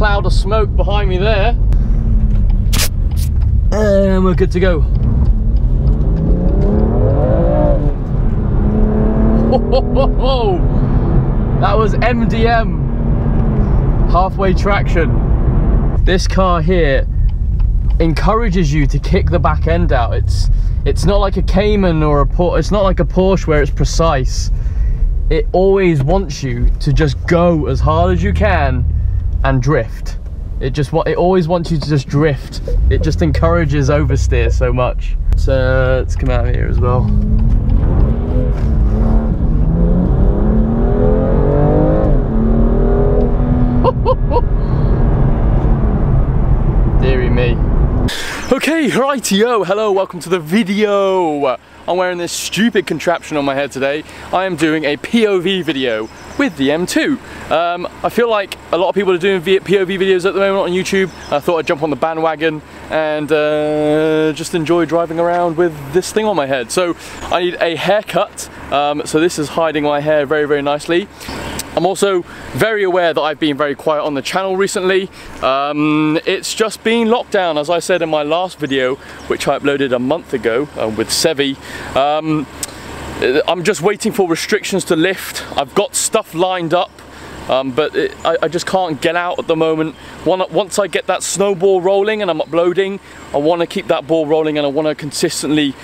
cloud of smoke behind me there. And we're good to go. That was MDM, halfway traction. This car here encourages you to kick the back end out. It's not like a Cayman or a Porsche, it's not like a Porsche where it's precise. It always wants you to just go as hard as you can and drift. It always wants you to just drift. It just encourages oversteer so much. So let's come out of here as well. Deary me. Okay, rightio, hello, welcome to the video. I'm wearing this stupid contraption on my head today. I am doing a POV video with the M2. I feel like a lot of people are doing POV videos at the moment on YouTube. I thought I'd jump on the bandwagon and just enjoy driving around with this thing on my head. So I need a haircut, so this is hiding my hair very, very nicely. I'm also very aware that I've been very quiet on the channel recently. It's just been lockdown, as I said in my last video, which I uploaded a month ago with Sevi. I'm just waiting for restrictions to lift. I've got stuff lined up, but I just can't get out at the moment. Once I get that snowball rolling and I'm uploading, I want to keep that ball rolling, and I want to consistently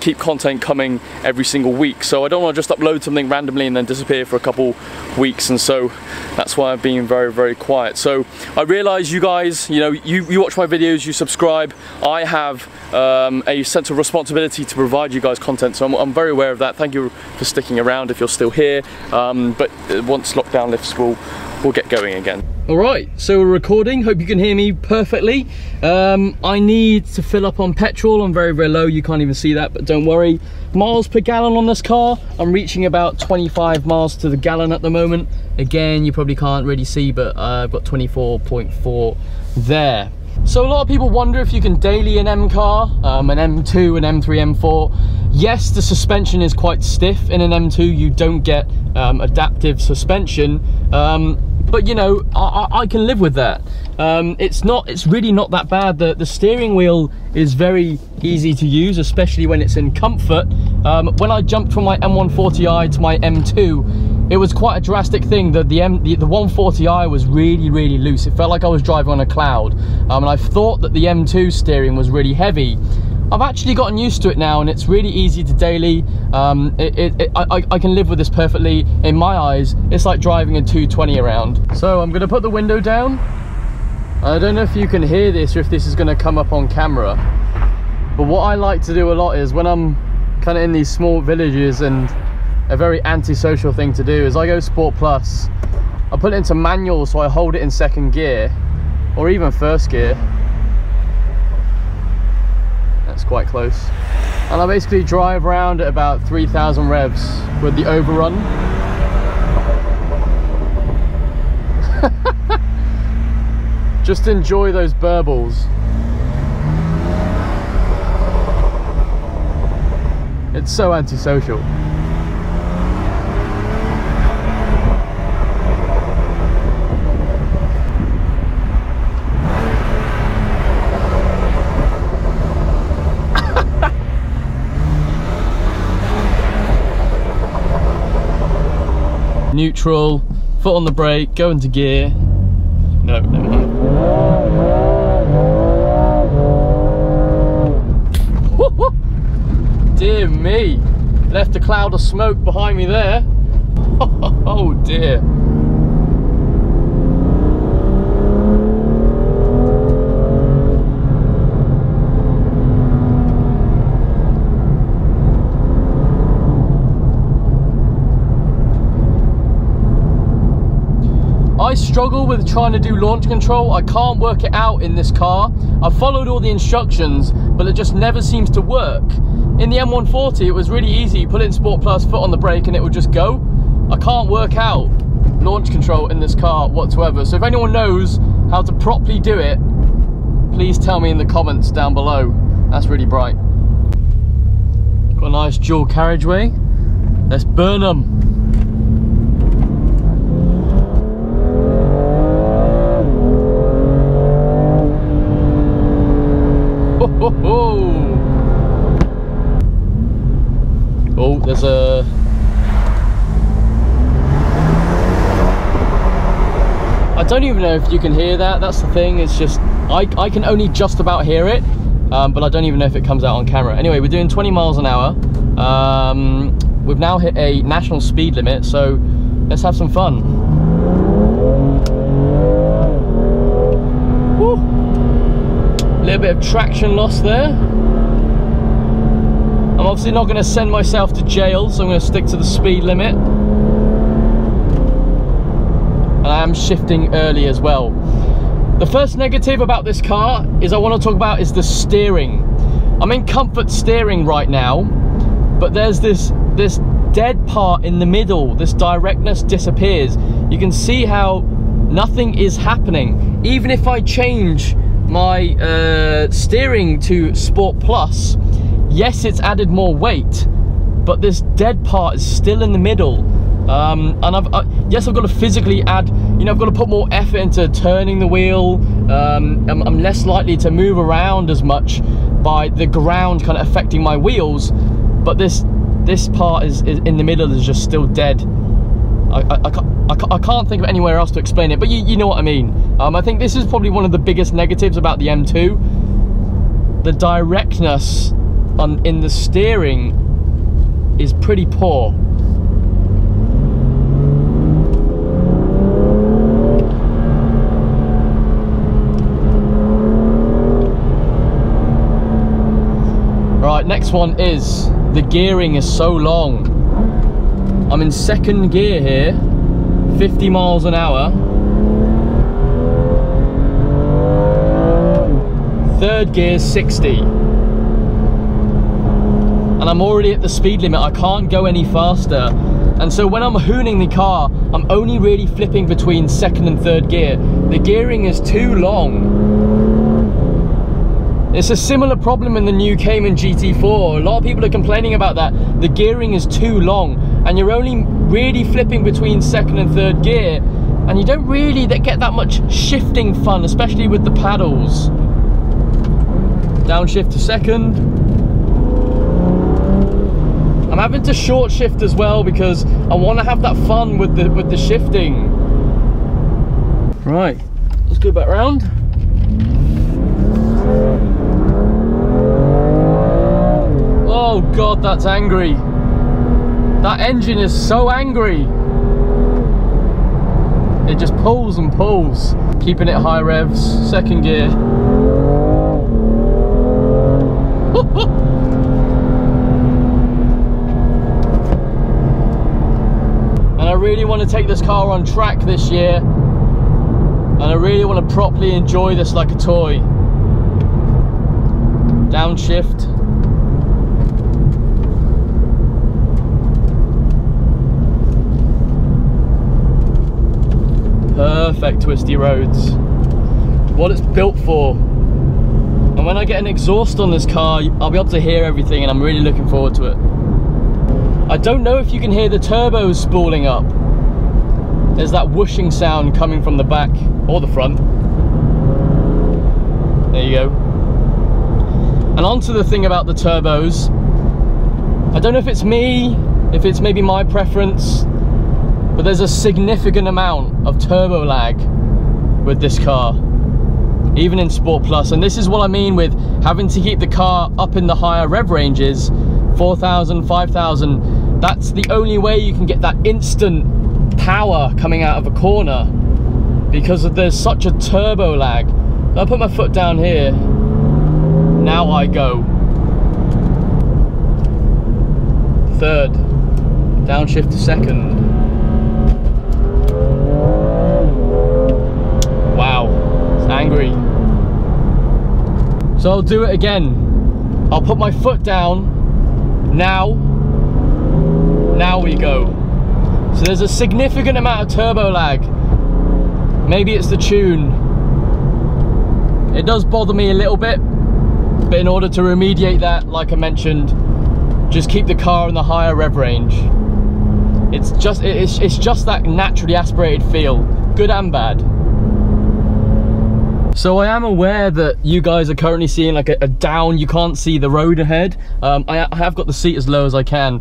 keep content coming every single week. So I don't want to just upload something randomly and then disappear for a couple weeks, and so that's why I've been very, very quiet. So I realise you guys, you know, you watch my videos, you subscribe. I have a sense of responsibility to provide you guys content, so I'm very aware of that. Thank you for sticking around if you're still here, but once lockdown lifts, we'll get going again. Alright, so we're recording, hope you can hear me perfectly. I need to fill up on petrol. I'm very, very low, you can't even see that, but don't worry. Miles per gallon on this car, I'm reaching about 25 miles to the gallon at the moment. Again, you probably can't really see, but I've got 24.4 there. So a lot of people wonder if you can daily an M car, an M2, an M3, M4. Yes, the suspension is quite stiff in an M2, you don't get adaptive suspension, but you know, I can live with that. It's really not that bad. The steering wheel is very easy to use, especially when it's in comfort. When I jumped from my M140i to my M2, it was quite a drastic thing. The 140i was really, really loose. It felt like I was driving on a cloud, and I thought that the M2 steering was really heavy. I've actually gotten used to it now, and it's really easy to daily. I can live with this perfectly. In my eyes, it's like driving a 220 around. So I'm gonna put the window down. I don't know if you can hear this or if this is gonna come up on camera, but what I like to do a lot is, when I'm kind of in these small villages, and a very antisocial thing to do is I go Sport Plus. I put it into manual, so I hold it in second gear, or even first gear. That's quite close. And I basically drive around at about 3,000 revs with the overrun. Just enjoy those burbles. It's so antisocial. Neutral, foot on the brake, go into gear. No, never mind. Dear me, left a cloud of smoke behind me there. Oh dear. I struggle with trying to do launch control. I can't work it out in this car. I've followed all the instructions, but it just never seems to work. In the M140, it was really easy. You put it in Sport Plus, foot on the brake, and it would just go. I can't work out launch control in this car whatsoever. So if anyone knows how to properly do it, please tell me in the comments down below. That's really bright. Got a nice dual carriageway. Let's burn them. there's a I don't even know if you can hear that. That's the thing. It's just I can only just about hear it, but I don't even know if it comes out on camera. Anyway, we're doing 20 miles an hour. We've now hit a national speed limit, so let's have some fun. Woo. Little bit of traction loss there. I'm obviously not going to send myself to jail, so I'm going to stick to the speed limit. And I am shifting early as well. The first negative about this car is I want to talk about is the steering. I'm in comfort steering right now, but there's this dead part in the middle. This directness disappears. You can see how nothing is happening. Even if I change my steering to Sport Plus, yes, it's added more weight, but this dead part is still in the middle. And yes, I've got to physically add, you know, I've got to put more effort into turning the wheel. I'm less likely to move around as much by the ground kind of affecting my wheels, but this part is in the middle is just still dead. I can't think of anywhere else to explain it, but you know what I mean. I think this is probably one of the biggest negatives about the M2. The directness in the steering is pretty poor. Right, next one is the gearing is so long. I'm in second gear here, 50 miles an hour. Third gear, 60. And I'm already at the speed limit, I can't go any faster. And so when I'm hooning the car, I'm only really flipping between second and third gear. The gearing is too long. It's a similar problem in the new Cayman GT4. A lot of people are complaining about that. The gearing is too long, and you're only really flipping between second and third gear, and you don't really get that much shifting fun, especially with the paddles. Downshift to second. I'm having to short shift as well because I want to have that fun with the shifting. Right, let's go back round. Oh God, that's angry. That engine is so angry. It just pulls and pulls. Keeping it high revs, second gear. And I really want to take this car on track this year. And I really want to properly enjoy this like a toy. Downshift. Perfect twisty roads. What it's built for. And when I get an exhaust on this car, I'll be able to hear everything, and I'm really looking forward to it. I don't know if you can hear the turbos spooling up. There's that whooshing sound coming from the back or the front. There you go. And onto the thing about the turbos. I don't know if it's me, if it's maybe my preference, but there's a significant amount of turbo lag with this car, even in Sport Plus. And this is what I mean with having to keep the car up in the higher rev ranges, 4,000, 5,000. That's the only way you can get that instant power coming out of a corner, because there's such a turbo lag. I put my foot down here, now I go. Third, downshift to second. Angry. So I'll do it again. I'll put my foot down. Now we go. So there's a significant amount of turbo lag. Maybe it's the tune. It does bother me a little bit, but in order to remediate that, like I mentioned, just keep the car in the higher rev range. It's just that naturally aspirated feel, good and bad. So I am aware that you guys are currently seeing like a down, you can't see the road ahead. I have got the seat as low as I can.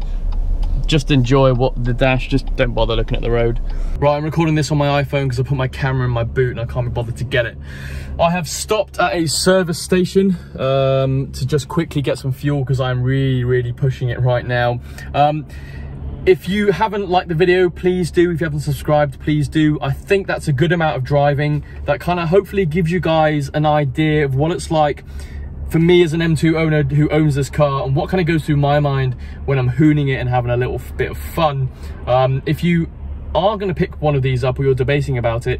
just enjoy what the dash, just don't bother looking at the road. Right, I'm recording this on my iPhone because I put my camera in my boot and I can't be bothered to get it. I have stopped at a service station to just quickly get some fuel because I'm really pushing it right now. If you haven't liked the video, please do. If you haven't subscribed, please do. I think that's a good amount of driving. That kind of hopefully gives you guys an idea of what it's like for me as an M2 owner who owns this car, and what kind of goes through my mind when I'm hooning it and having a little bit of fun. If you are going to pick one of these up or you're debating about it,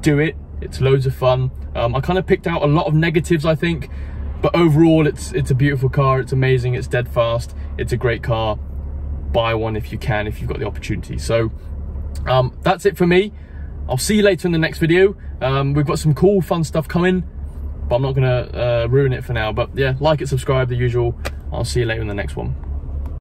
do it. It's loads of fun. I kind of picked out a lot of negatives, I think, but overall it's a beautiful car. It's amazing. It's dead fast. It's a great car. Buy one if you can, if you've got the opportunity. So that's it for me. I'll see you later in the next video. We've got some cool fun stuff coming, but I'm not gonna ruin it for now. But yeah, like it, subscribe, the usual. I'll see you later in the next one.